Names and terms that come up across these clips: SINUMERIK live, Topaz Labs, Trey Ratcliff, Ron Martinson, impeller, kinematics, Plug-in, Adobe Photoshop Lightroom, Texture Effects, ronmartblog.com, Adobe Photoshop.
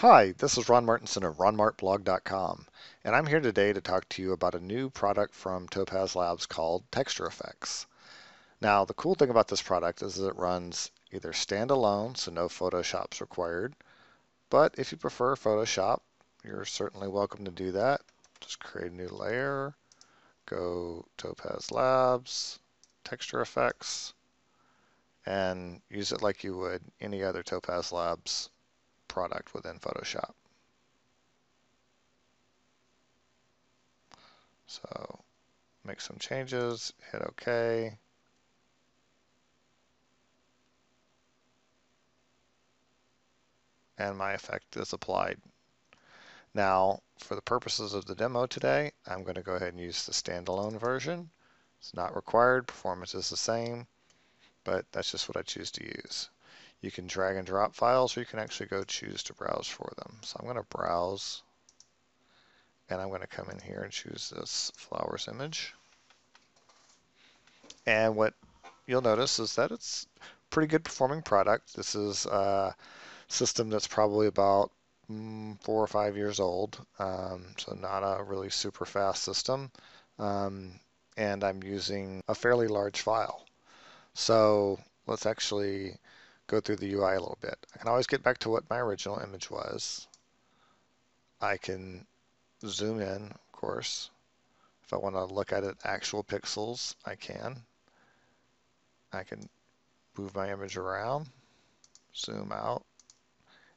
Hi, this is Ron Martinson of ronmartblog.com, and I'm here today to talk to you about a new product from Topaz Labs called Texture Effects. Now, the cool thing about this product is that it runs either standalone, so no Photoshop's required, but if you prefer Photoshop, you're certainly welcome to do that. Just create a new layer, go Topaz Labs, Texture Effects, and use it like you would any other Topaz Labs product within Photoshop. So make some changes, hit OK. And my effect is applied. Now, for the purposes of the demo today, I'm going to go ahead and use the standalone version. It's not required, performance is the same, but that's just what I choose to use. You can drag and drop files, or you can actually go choose to browse for them. So I'm going to browse, and I'm going to come in here and choose this flowers image. And what you'll notice is that it's a pretty good performing product. This is a system that's probably about 4 or 5 years old, so not a really super fast system. And I'm using a fairly large file. So let's actually go through the UI a little bit. I can always get back to what my original image was. I can zoom in, of course. If I want to look at it actual pixels, I can. I can move my image around, zoom out,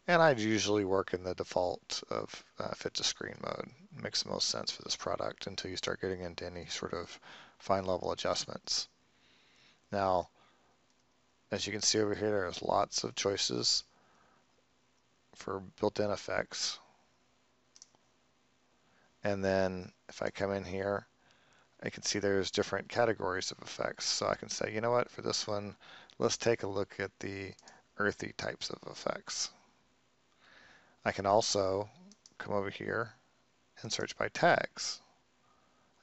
and I usually work in the default of fit to screen mode. It makes the most sense for this product until you start getting into any sort of fine level adjustments. Now, as you can see over here, there's lots of choices for built-in effects. And then if I come in here, I can see there's different categories of effects. So I can say, you know what, for this one, let's take a look at the earthy types of effects. I can also come over here and search by tags.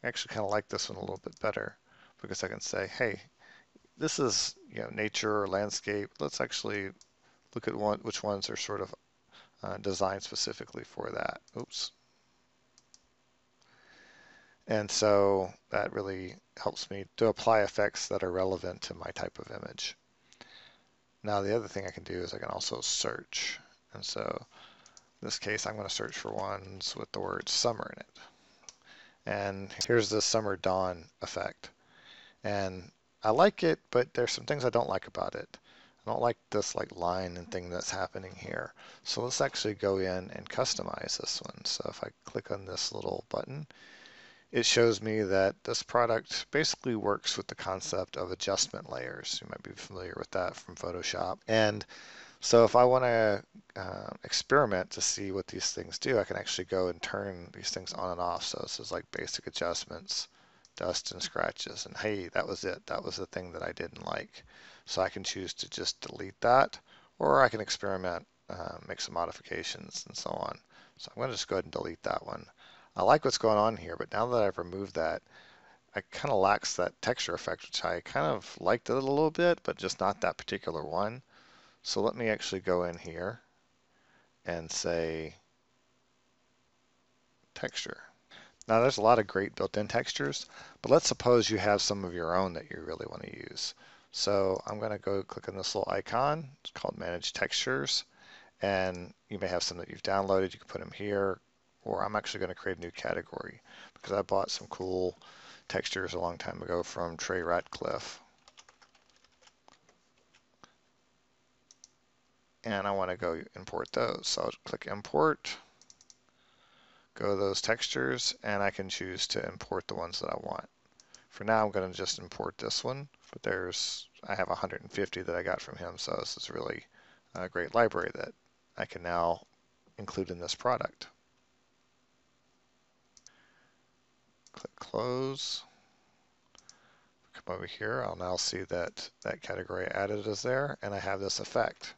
I actually kind of like this one a little bit better because I can say, hey, this is, you know, nature or landscape. Let's actually look at which ones are sort of designed specifically for that. Oops. And so that really helps me to apply effects that are relevant to my type of image. Now the other thing I can do is I can also search. And so in this case, I'm going to search for ones with the word summer in it. And here's the summer dawn effect. And I like it, but there's some things I don't like about it. I don't like this like line and thing that's happening here. So let's actually go in and customize this one. So if I click on this little button, it shows me that this product basically works with the concept of adjustment layers. You might be familiar with that from Photoshop. And so if I want to experiment to see what these things do, I can actually go and turn these things on and off. So this is like basic adjustments, dust and scratches, and hey, that was it. That was the thing that I didn't like. So I can choose to just delete that, or I can experiment, make some modifications, and so on. So I'm going to just go ahead and delete that one. I like what's going on here, but now that I've removed that, I kind of lacks that texture effect, which I kind of liked it a little bit, but just not that particular one. So let me actually go in here and say texture. Now there's a lot of great built-in textures, but let's suppose you have some of your own that you really want to use. So I'm going to go click on this little icon. It's called Manage Textures, and you may have some that you've downloaded. You can put them here, or I'm actually going to create a new category because I bought some cool textures a long time ago from Trey Ratcliff. And I want to go import those. So I'll click Import. Go to those textures, and I can choose to import the ones that I want. For now, I'm going to just import this one, but I have 150 that I got from him, so this is really a great library that I can now include in this product. Click Close. Come over here. I'll now see that that category added is there, and I have this effect.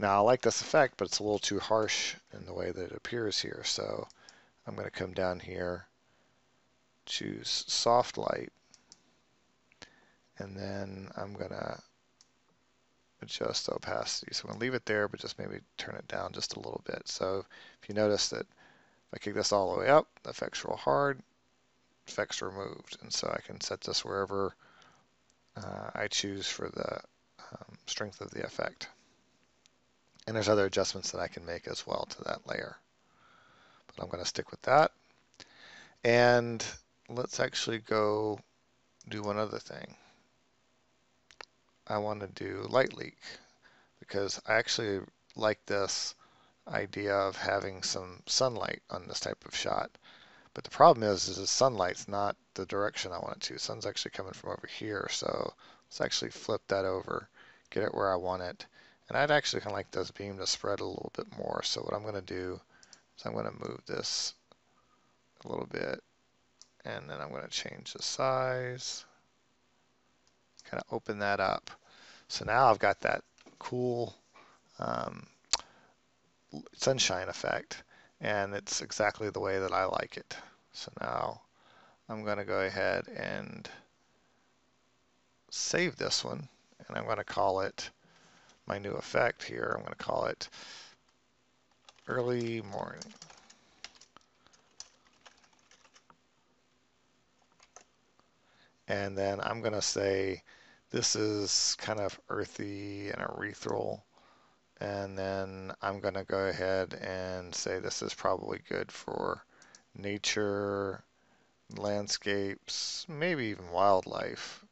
Now, I like this effect, but it's a little too harsh in the way that it appears here, so I'm going to come down here, choose soft light, and then I'm going to adjust opacity. So I'm going to leave it there, but just maybe turn it down just a little bit. So if you notice that if I kick this all the way up, effects roll hard, effects removed. And so I can set this wherever I choose for the strength of the effect. And there's other adjustments that I can make as well to that layer. But I'm going to stick with that. And let's actually go do one other thing. I want to do light leak because I actually like this idea of having some sunlight on this type of shot. But the problem is the sunlight's not the direction I want it to. Sun's actually coming from over here. So let's actually flip that over, get it where I want it. And I'd actually kind of like this beam to spread a little bit more. So what I'm going to do is I'm going to move this a little bit. And then I'm going to change the size, kind of open that up. So now I've got that cool sunshine effect, and it's exactly the way that I like it. So now I'm going to go ahead and save this one, and I'm going to call it my new effect here. I'm going to call it early morning. And then I'm going to say, this is kind of earthy and ethereal. And then I'm going to go ahead and say, this is probably good for nature, landscapes, maybe even wildlife.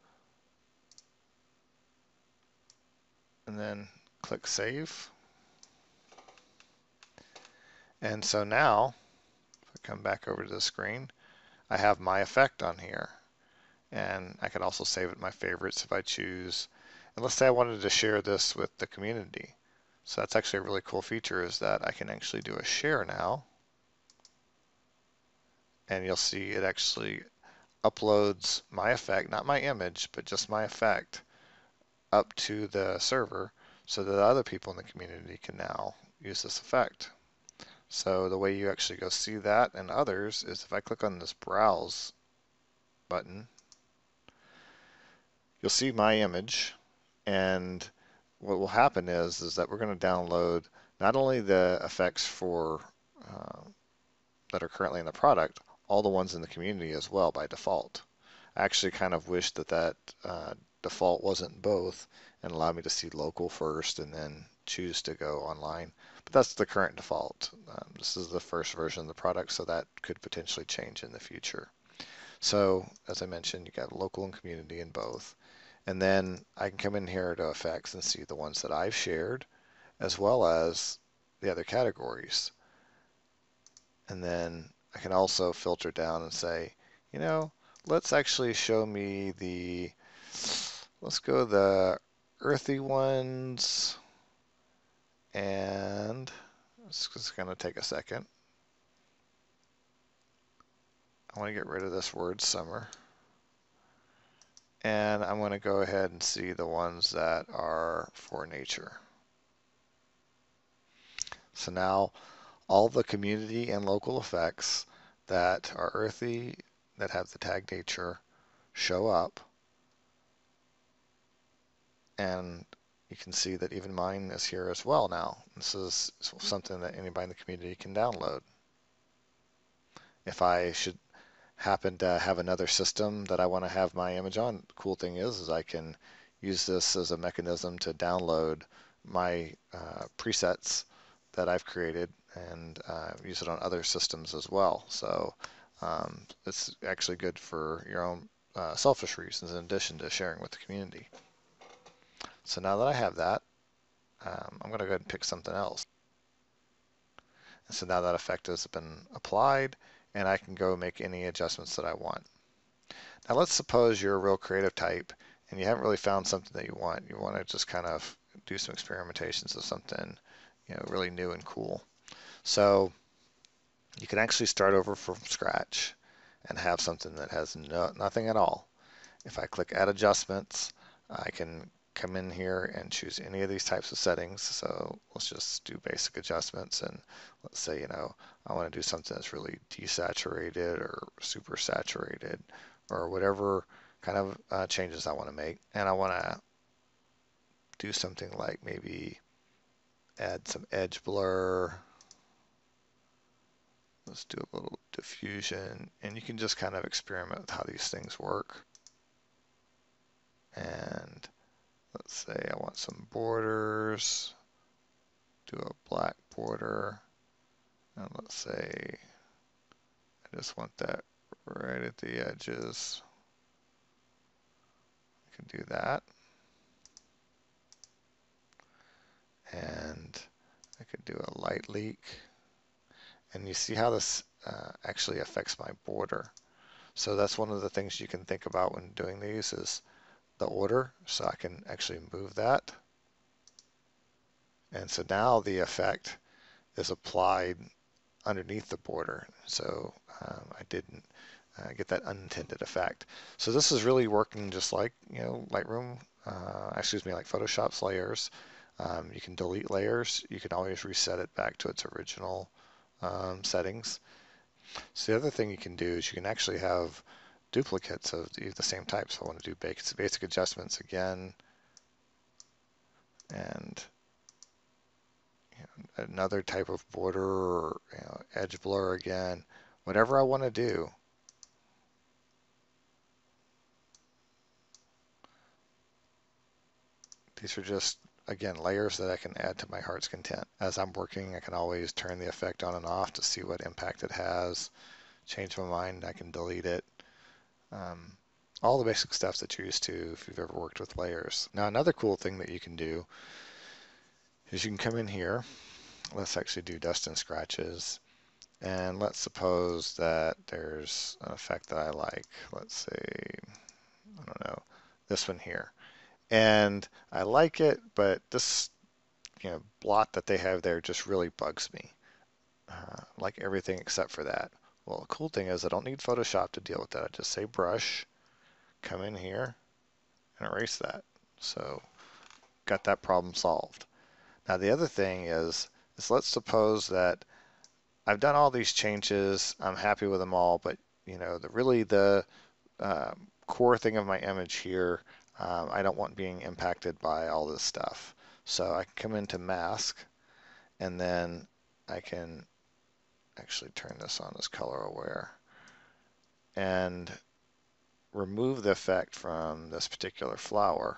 And then click save. And so now, if I come back over to the screen, I have my effect on here. And I can also save it my favorites if I choose. And let's say I wanted to share this with the community. So that's actually a really cool feature, is that I can actually do a share now. And you'll see it actually uploads my effect, not my image, but just my effect up to the server so that other people in the community can now use this effect. So the way you actually go see that and others is if I click on this browse button, you'll see my image, and what will happen is that we're going to download not only the effects for that are currently in the product, all the ones in the community as well by default. I actually kind of wish that default wasn't both and allowed me to see local first and then choose to go online. But that's the current default. This is the first version of the product, so that could potentially change in the future. So as I mentioned, you got local and community in both. And then I can come in here to effects and see the ones that I've shared as well as the other categories. And then I can also filter down and say, you know, let's actually show me the, let's go the earthy ones. And it's just going to take a second. I want to get rid of this word summer, and I'm going to go ahead and see the ones that are for nature. So now all the community and local effects that are earthy, that have the tag nature, show up, and you can see that even mine is here as well now. This is something that anybody in the community can download. If I should happen to have another system that I want to have my image on, the cool thing is I can use this as a mechanism to download my presets that I've created and use it on other systems as well. So it's actually good for your own selfish reasons in addition to sharing with the community. So now that I have that, I'm going to go ahead and pick something else. And so now that effect has been applied, and I can go make any adjustments that I want. Now let's suppose you're a real creative type and you haven't really found something that you want. You want to just kind of do some experimentations of something, you know, really new and cool. So you can actually start over from scratch and have something that has nothing at all. If I click Add Adjustments, I can come in here and choose any of these types of settings. So let's just do basic adjustments, and let's say, you know, I want to do something that's really desaturated or super saturated or whatever kind of changes I want to make. And I want to do something like maybe add some edge blur. Let's do a little diffusion, and you can just kind of experiment with how these things work. And let's say I want some borders, do a black border, and let's say I just want that right at the edges. I can do that. And I could do a light leak. And you see how this actually affects my border. So that's one of the things you can think about when doing these is the order. So I can actually move that. And so now the effect is applied underneath the border. So I didn't get that unintended effect. So this is really working just like, you know, Lightroom, excuse me, like Photoshop's layers. You can delete layers. You can always reset it back to its original settings. So the other thing you can do is you can actually have duplicates of the same type. So I want to do basic adjustments again, and another type of border, or edge blur again, whatever I want to do. These are just, again, layers that I can add to my heart's content. As I'm working, I can always turn the effect on and off to see what impact it has. Change my mind, I can delete it. All the basic stuff that you're used to if you've ever worked with layers. Now, another cool thing that you can do is you can come in here. Let's actually do dust and scratches. And let's suppose that there's an effect that I like. Let's say, I don't know, this one here. And I like it, but this blot that they have there just really bugs me. Like everything except for that. Well, the cool thing is I don't need Photoshop to deal with that. I just say brush, come in here, and erase that. So got that problem solved. Now the other thing is let's suppose that I've done all these changes. I'm happy with them all, but the core thing of my image here, I don't want being impacted by all this stuff. So I can come into mask, and then I can actually turn this on as color aware and remove the effect from this particular flower.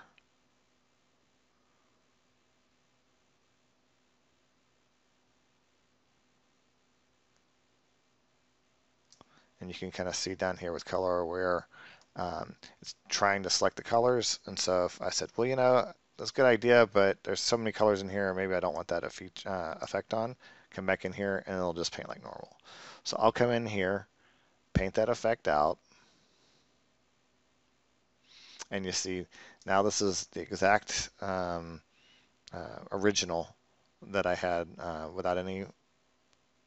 And you can kind of see down here with color aware, it's trying to select the colors. And so if I said, well, that's a good idea, but there's so many colors in here, maybe I don't want that effect on, come back in here and it'll just paint like normal. So I'll come in here, paint that effect out. And you see, now this is the exact original that I had without any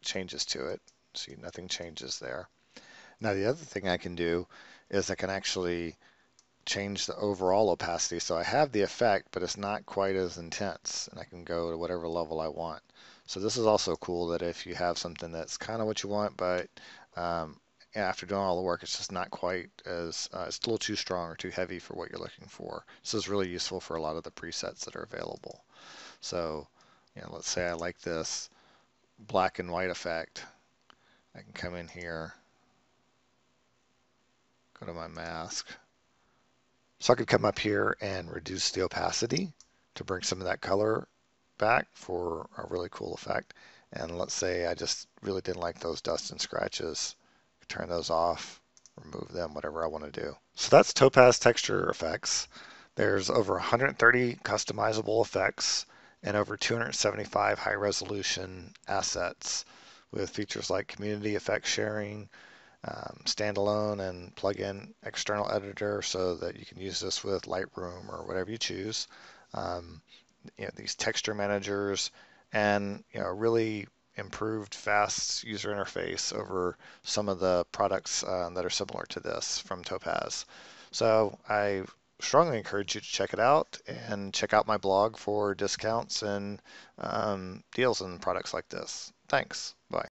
changes to it. See, nothing changes there. Now the other thing I can do is I can actually change the overall opacity. So I have the effect, but it's not quite as intense, and I can go to whatever level I want. So this is also cool that if you have something that's kind of what you want, but after doing all the work, it's just not quite as, it's a little too strong or too heavy for what you're looking for. This is really useful for a lot of the presets that are available. So let's say I like this black and white effect. I can come in here, go to my mask. So I could come up here and reduce the opacity to bring some of that color back for a really cool effect. And let's say I just really didn't like those dust and scratches. Turn those off, remove them, whatever I want to do. So that's Topaz Texture Effects. There's over 130 customizable effects and over 275 high-resolution assets with features like community effect sharing, standalone and plug-in external editor so that you can use this with Lightroom or whatever you choose. These texture managers and really improved fast user interface over some of the products that are similar to this from Topaz. So I strongly encourage you to check it out and check out my blog for discounts and deals and products like this. Thanks.